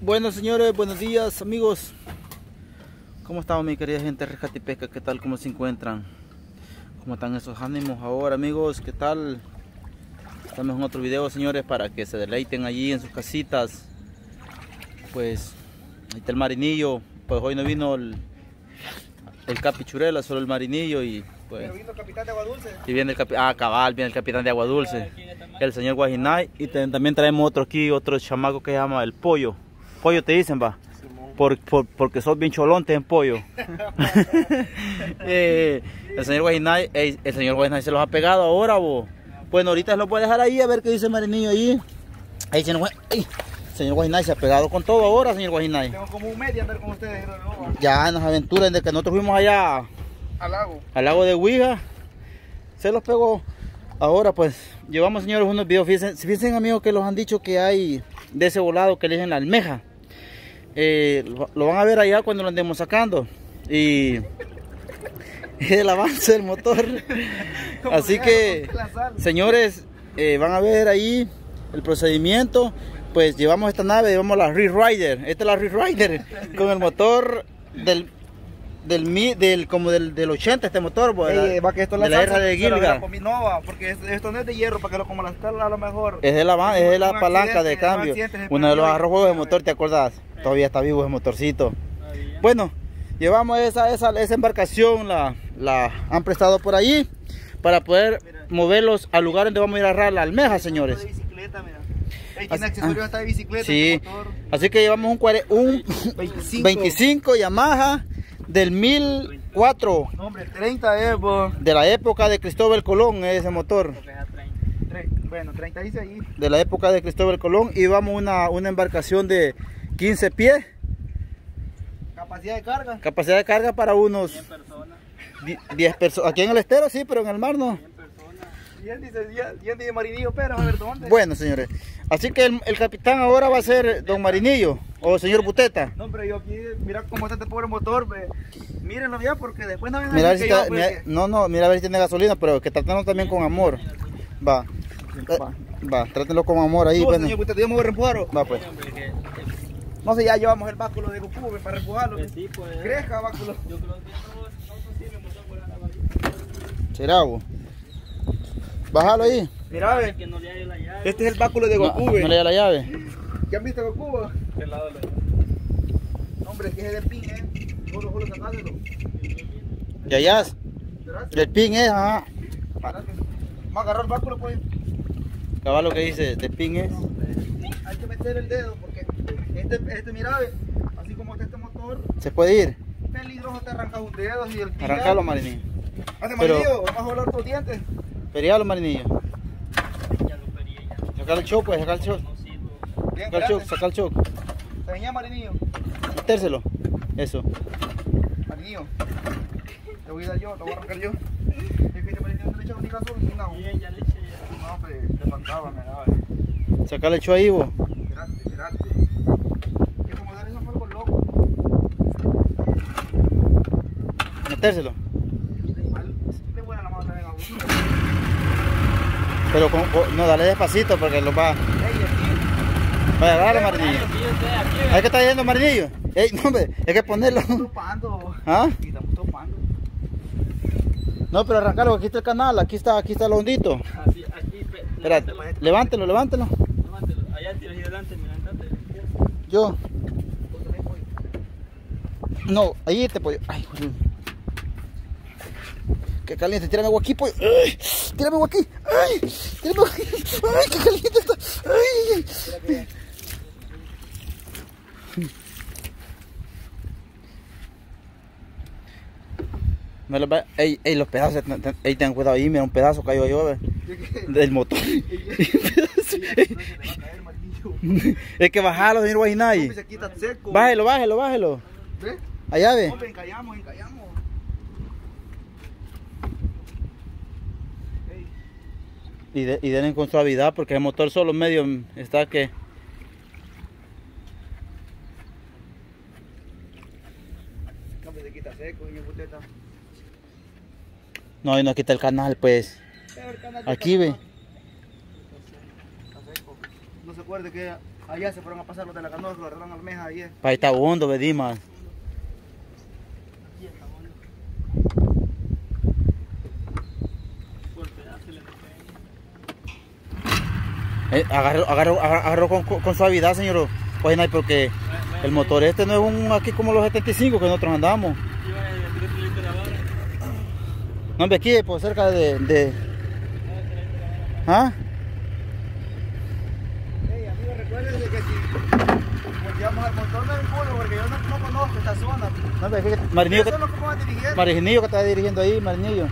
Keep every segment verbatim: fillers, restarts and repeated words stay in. Bueno, señores, buenos días, amigos. ¿Cómo estamos, mi querida gente de Rescate y Pesca? ¿Qué tal? ¿Cómo se encuentran? ¿Cómo están esos ánimos ahora, amigos? ¿Qué tal? Estamos en otro video, señores, para que se deleiten allí en sus casitas. Pues, ahí está el Marinillo. Pues hoy no vino el, el Capichurela, solo el Marinillo y pues... Pero vino el Capitán de Agua Dulce. Y viene el, ah, cabal, viene el Capitán de Agua Dulce. El señor Guajinay. Y ten, también traemos otro aquí, otro chamaco que se llama el Pollo. Pollo te dicen, va, por, por, porque sos bien cholonte en pollo. eh, el señor Guajinay, eh, el señor Guajinay se los ha pegado ahora, vos. Bueno, ahorita se los voy a dejar ahí a ver qué dice el Marinillo ahí. Ahí señor, ay, señor Guajinay se ha pegado con todo ahora, señor Guajinay. Tengo como un mes de andar con ustedes. ¿No? Ya en las aventuras de que nosotros fuimos allá al lago, al lago de Huiga, se los pegó. Ahora pues llevamos, señores, unos videos. Fíjense, fíjense, amigos, que los han dicho que hay de ese volado que le dicen la almeja. Eh, lo, lo van a ver allá cuando lo andemos sacando. Y el avance del motor. Así que, señores, eh, van a ver ahí el procedimiento. Pues llevamos esta nave, llevamos la ReefRider. Esta es la ReefRider con el motor del... Del, del como del, del ochenta este motor, pues, ey, va, que esto es de la salsa, era de Gilga. No, porque esto no es de hierro, para que lo como las carlas a lo mejor. Es de la, es de la palanca de cambio. Uno de los arrojos de motor, ¿te acuerdas? Sí. Todavía está vivo ese motorcito. Todavía. Bueno, llevamos esa, esa, esa embarcación, la, la han prestado por allí para poder, mira, moverlos al lugar donde vamos a ir a agarrar la almeja, señores. De bicicleta, mira. Ahí tiene accesorios hasta de bicicleta. Sí. Motor. Así que llevamos un, cuarenta, un veinticinco. veinticinco Yamaha. Del mil cuatro. No, hombre, treinta es, bo. De la época de Cristóbal Colón, ese motor. Bueno, treinta dice ahí. De la época de Cristóbal Colón. Y vamos una, una embarcación de quince pies. Capacidad de carga. Capacidad de carga para unos diez personas. diez personas. Aquí en el estero sí, pero en el mar no. diez personas. Y él dice, y él dice Marinillo, pero a ver dónde. Bueno, señores. Así que el, el capitán ahora va a ser don Marinillo o señor Buteta. No, pero yo aquí, mira cómo está este pobre motor, ve. Mírenlo ya porque después no viene si yo, mira, que... No, no, mira a ver si tiene gasolina, pero que tratemos también con amor. Va, va, va, trátenlo con amor ahí. No, bueno, señor Buteta, yo me voy a reempujar. Va, pues. No sé, ya llevamos el báculo de Goku para reempujarlo. Creja, báculo. Yo creo que no será vos. Bájalo ahí. Mira, ve. Este es el báculo de Goku. No, no le da la llave. ¿Qué han visto, Goku? Del lado de la llave. No, hombre, es que es el pin, ¿eh? Solo, solo sacáselo. Ya, ya. El pin es, ajá. Vamos a agarrar el báculo, pues. Cabal, lo que dice, el pin es. Hay que meter el dedo porque este, este, mira, ve. Así como está este motor. ¿Se puede ir? Peligroso, te arrancas un dedo y el pin. Arrancalo, Marinillo. Hace Marinillo, vamos a volar tus dientes. Perialo, Marinillo. Sacar el choc, pues, sacar el choc. Sacar el choc, sacar el choc. Te venía, Marinillo. Térselo. Eso. Marinillo. Te voy a dar yo, te voy a arrancar yo. Es que te pareció que le echaba un azul. No, bien, ya le eché. No, pero te faltaba, me daba. Sacar el choc ahí, vos. Gracias, gracias. Que como dar esos fuegos locos. Metérselo. Pero con, con, no, dale despacito porque lo va. Vaya, agarra, Marinillo. ¿Es que está yendo, Marinillo? Ey, no, hombre, hay que ponerlo. Estamos topando. ¿Ah? Estamos topando. No, pero arrancalo, aquí está el canal, aquí está, aquí está el hondito. Así, aquí, espérate. Levántelo, levántelo. Levántelo. Allá tiras y adelante, me levantaste. Yo. No, ahí te pollo. Ay, joder. Que caliente, tírame agua aquí, pollo. ¡Ay! Tírame agua aquí. ¡Ay! Tírame agua aquí. ¡Ay, qué caliente está! ¡Ay! Me lo va... Ey, ey, los pedazos. Ey, ten cuidado ahí, mira, un pedazo cayó yo, ¿ver? Del motor. Es que bajalo, señor Guajinay. Bájelo, bájelo, bájelo. ¿Ve? Allá, ve. Hombre, encallamos, encallamos. Y, de, y denle con suavidad porque el motor solo medio está que... No, pues se quita seco, señor Buteta. No, y no quita el canal, pues. El canal aquí, ve. Está seco. No se acuerde que Allá se fueron a pasar los de la canoa, se lo agarraron almejas ayer. Para ahí está hondo, Bedimas. Eh, agarró, agarró, agarró con, con suavidad, señor Guajinay, porque el motor este no es un aquí como los setenta y cinco que nosotros andamos. No, hombre, aquí por cerca de... de... ¿Ah? Hey, amigo, recuerden que si volteamos al motor no es un culo, porque yo no, no conozco esta zona. No, hombre, aquí... Marinillo que, que... Marinillo que está dirigiendo ahí, Marinillo.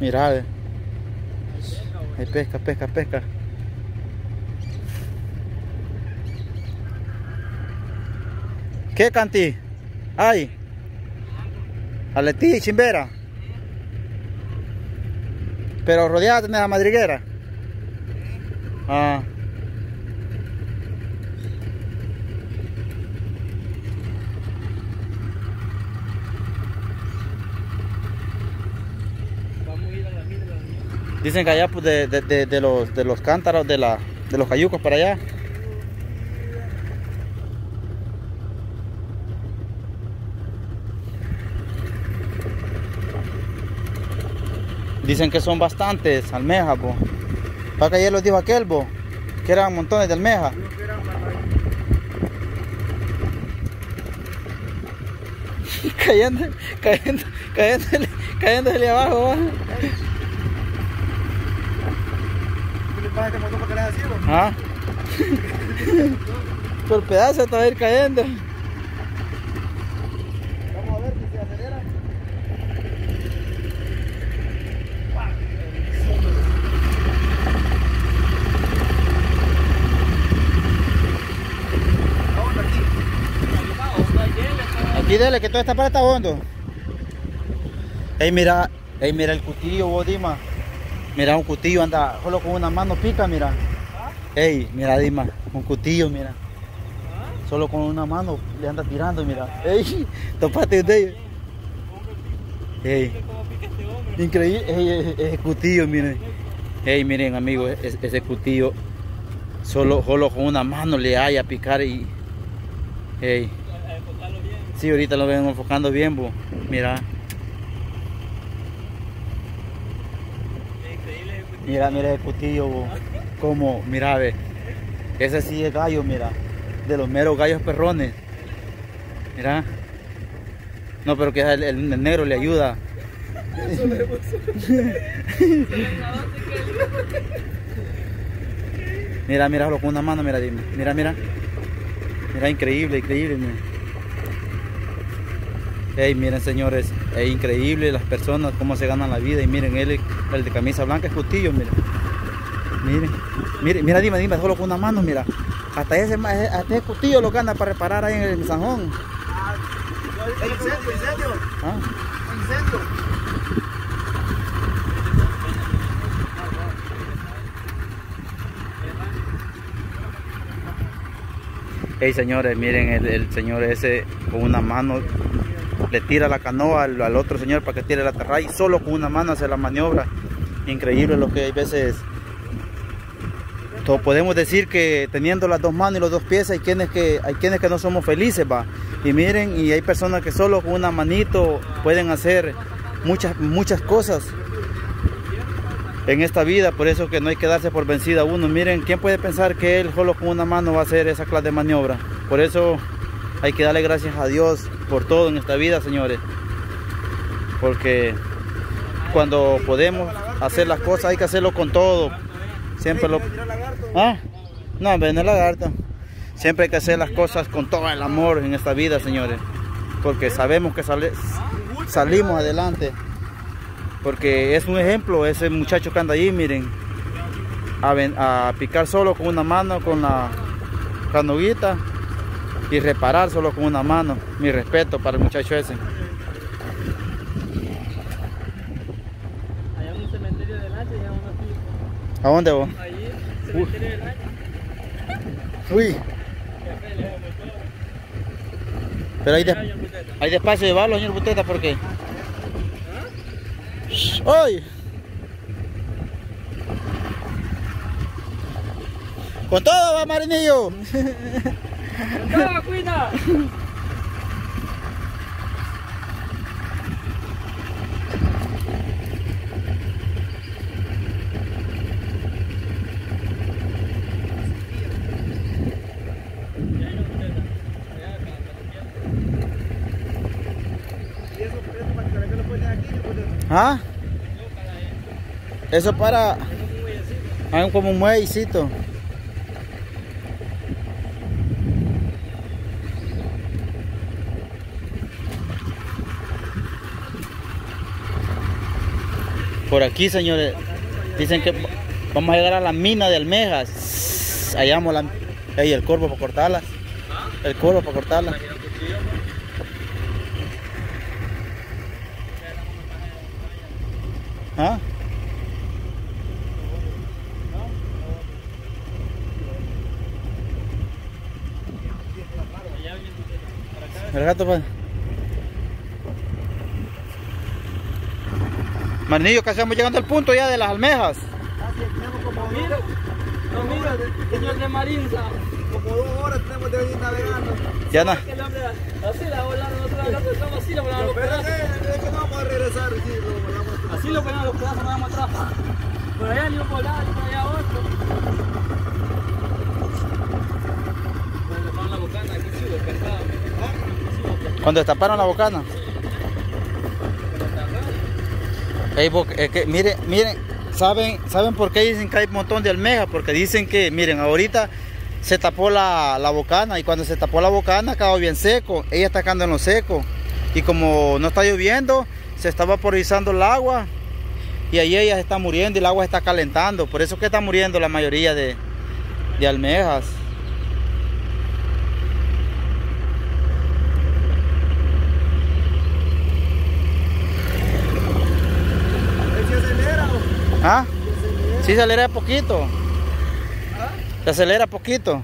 Mirá, eh. Hay pesca, pesca, pesca. ¿Qué cantí? Ay. Aletí, chimbera. Pero rodeada de la madriguera. Ah. Dicen que allá pues, de, de, de, de, los, de los cántaros, de, la, de los cayucos para allá. Dicen que son bastantes almejas, po. Para que ayer los dijo aquel, bo, que eran montones de almejas. Cayendo, cayendo, cayéndole, cayéndole abajo, bo. ¿Ah? Por pedazo está a ir cayendo. Vamos a ver si se acelera. Aquí dele que toda esta parte está hondo. Ey, mira, ey, mira el cutillo, vos, Dima. Mira, un cutillo anda solo con una mano pica, mira. ¿Ah? Ey, mira, Dima, un cutillo, mira. ¿Ah? Solo con una mano le anda tirando, mira. Ey, topate de ellos. Ey, increíble, ey, ese cutillo, miren. Ey, miren, amigos, ese, ese cutillo solo, solo con una mano le haya a picar y... Ey. Sí, ahorita lo ven enfocando bien, bo. Mira. Mira, mira el cutillo, bo. Como, mira, ve. Ese sí es gallo, mira. De los meros gallos perrones. Mira. No, pero que el, el negro le ayuda. Mira, mira, con una mano, mira, dime. Mira, mira. Mira, increíble, increíble, mira. Hey, miren, señores, es increíble las personas cómo se ganan la vida. Y miren, él, el de camisa blanca es cutillo, miren. Miren, miren, mira, dime, dime, solo con una mano, mira. Hasta ese, hasta ese cutillo lo gana para reparar ahí en el Sanjón. El incendio, incendio. ¿Ah? Incendio. Hey, señores, miren, el, el señor ese con una mano le tira la canoa al, al otro señor para que tire la atarraya y solo con una mano hace la maniobra. Increíble lo que hay veces. Todo podemos decir que teniendo las dos manos y los dos pies hay quienes que, hay quienes que no somos felices, va. Y miren, y hay personas que solo con una manito pueden hacer muchas, muchas cosas en esta vida. Por eso que no hay que darse por vencida uno. Miren, ¿quién puede pensar que él solo con una mano va a hacer esa clase de maniobra? Por eso hay que darle gracias a Dios por todo en esta vida, señores, porque cuando podemos hacer las cosas hay que hacerlo con todo. Siempre lo... ¿Ah? No, ven el lagarto. Siempre hay que hacer las cosas con todo el amor en esta vida, señores, porque sabemos que sale... salimos adelante, porque es un ejemplo ese muchacho que anda ahí, miren, a, ven... a picar solo con una mano, con la canoguita, y reparar solo con una mano. Mi respeto para el muchacho ese. Allá en un cementerio de lancha y allá uno así. ¿A dónde vos? Allí, cementerio de lancha. Uy. Pero hay, de, hay despacio llevarlo, señor Buteta, porque... ¿Ah? ¡Ay! ¡Con todo va, Marinillo! ¡Con todo, cuida! ¿Ah? Eso para... hay como un muellecito. Por aquí, señores, dicen que vamos a llegar a la mina de almejas. Hallamos la... ahí el corvo para cortarlas. El corvo para cortarlas. ¿Ah? El gato, pa. Marinillo, casi estamos llegando al punto ya de las almejas. Así es, tenemos como mira, no mira, señor de Marinza, como dos horas tenemos de venir navegando. Ya no. Así la volando, nosotros la estamos así, la volando. Pero es que no vamos a regresar, sí, lo volamos. Así lo ponen a los pedazos, nada más atrás. Por allá ni un polar, por allá otro. Cuando taparon la bocana, aquí sí, despertado. Cuando destaparon la bocana. Hey, bo eh, que, miren, miren, ¿saben, ¿saben por qué dicen que hay un montón de almejas? Porque dicen que, miren, ahorita se tapó la, la bocana, y cuando se tapó la bocana acabó bien seco. Ella está quedando en lo seco. Y como no está lloviendo, se está vaporizando el agua y ahí ella está muriendo y el agua está calentando. Por eso es que está muriendo la mayoría de, de almejas. ¿Se acelera? ¿Ah? Sí, se acelera poquito. Se acelera poquito.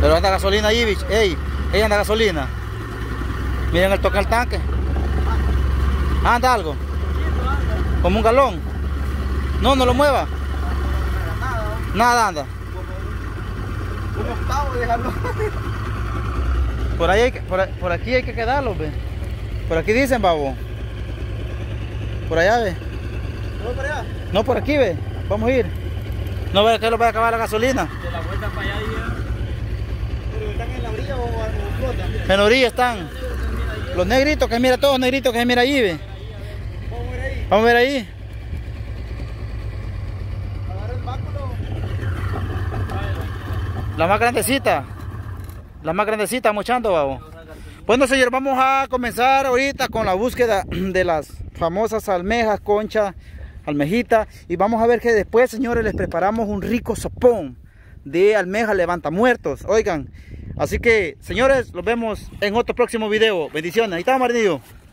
Pero anda gasolina ahí, bicho. Ey, ella anda gasolina. Miren el toque al tanque. Anda algo. Como un galón. No, no lo mueva. Nada anda. Un octavo de galón. Por ahí hay que, por, por aquí hay que quedarlo, ve. Por aquí dicen, babo. Por allá, ve. ¿No por allá? No, por aquí, ve. Vamos a ir. No ve que lo va a acabar la gasolina. De la vuelta para allá ya. ¿Están en la orilla o flotan? En la orilla están. Los negritos que mira, todos los negritos que mira allí, ve. Vamos a ver ahí. Vamos a ver ahí. Agarra el báculo. La más grandecita. La más grandecita, mochando, babo. Bueno, señor, vamos a comenzar ahorita con la búsqueda de las famosas almejas, concha, almejita. Y vamos a ver que después, señores, les preparamos un rico sopón de almeja levanta muertos, oigan. Así que, señores, los vemos en otro próximo video. Bendiciones. Ahí está, Marinillo.